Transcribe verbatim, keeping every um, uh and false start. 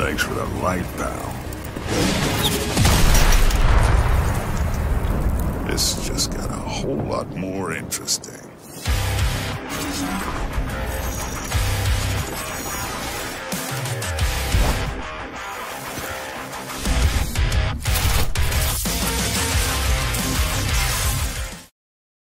Thanks for the light, pal. This just got a whole lot more interesting.